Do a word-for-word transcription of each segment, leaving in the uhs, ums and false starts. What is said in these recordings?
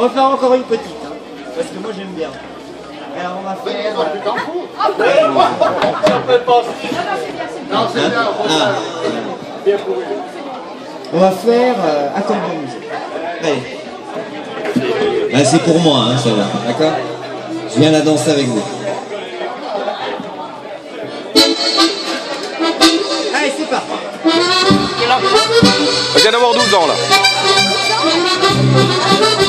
On va faire encore une petite, hein, parce que moi j'aime bien. Alors on va faire... Oui, tu t'en fous. Ça peut penser. Non, c'est bien, on va bien pourri. On va faire... Euh, attends, allez. Bah, c'est pour moi, hein, ça va, d'accord? Je viens la danser avec vous. Allez, c'est parti. Il vient d'avoir douze ans, là. We'll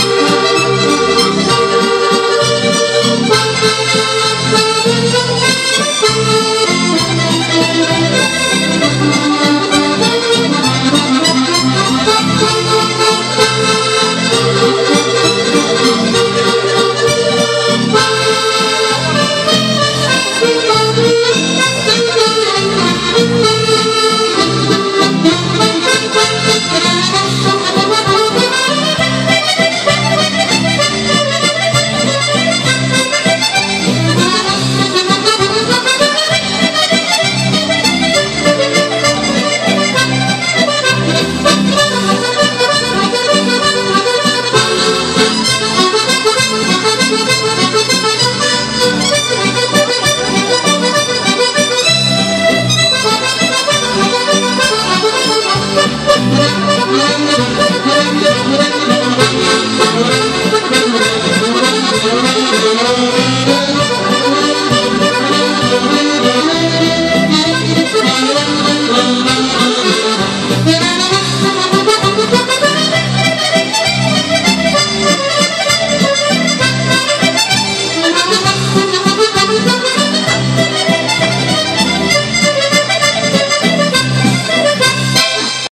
be right back.